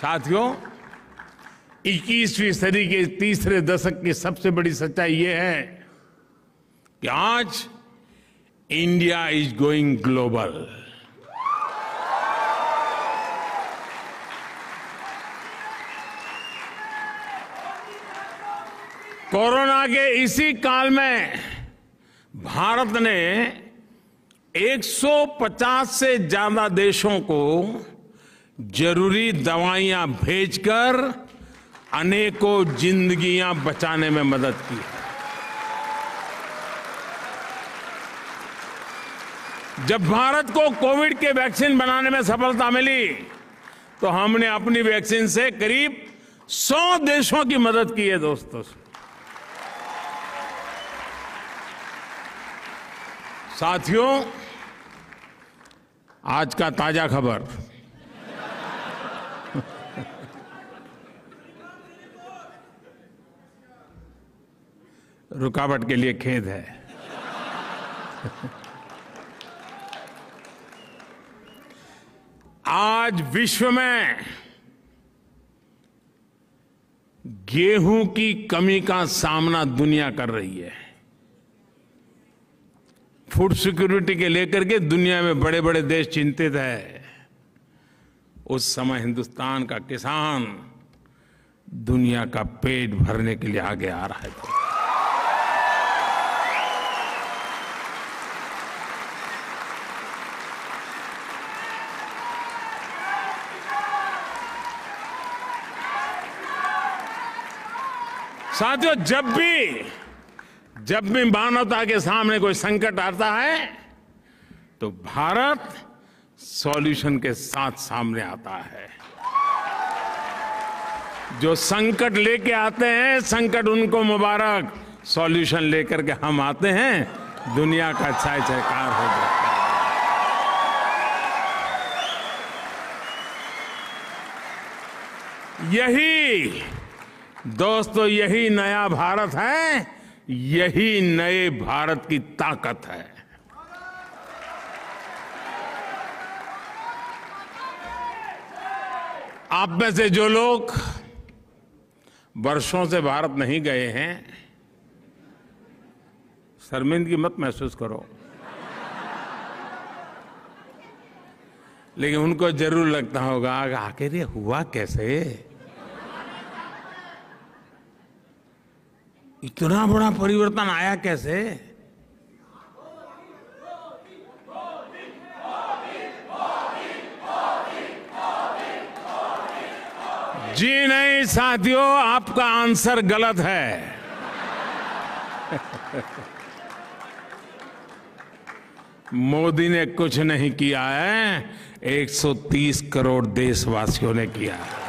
साथियों, 21वीं सदी के तीसरे दशक की सबसे बड़ी सच्चाई यह है कि आज India is going global. Corona के इसी काल में भारत ने 150 से ज्यादा देशों को जरूरी दवाइयां भेजकर अनेकों जिंदगियां बचाने में मदद की है। जब भारत को कोविड के वैक्सीन बनाने में सफलता मिली तो हमने अपनी वैक्सीन से करीब 100 देशों की मदद की है। दोस्तों, साथियों, आज का ताजा खबर, रुकावट के लिए खेद है। आज विश्व में गेहूं की कमी का सामना दुनिया कर रही है। फूड सिक्योरिटी के लेकर के दुनिया में बड़े बड़े देश चिंतित है। उस समय हिंदुस्तान का किसान दुनिया का पेट भरने के लिए आगे आ रहा है। साथियों, जब भी मानवता के सामने कोई संकट आता है तो भारत सॉल्यूशन के साथ सामने आता है। जो संकट लेके आते हैं, संकट उनको मुबारक। सॉल्यूशन लेकर के हम आते हैं, दुनिया का छाय छायकार हो जाता है। यही नया भारत है, यही नए भारत की ताकत है। आप में से जो लोग वर्षों से भारत नहीं गए हैं, शर्मिंदगी मत महसूस करो, लेकिन उनको जरूर लगता होगा आखिर ये हुआ कैसे, इतना बड़ा परिवर्तन आया कैसे। जी नहीं साथियों, आपका आंसर गलत है। मोदी ने कुछ नहीं किया है, 130 करोड़ देशवासियों ने किया है।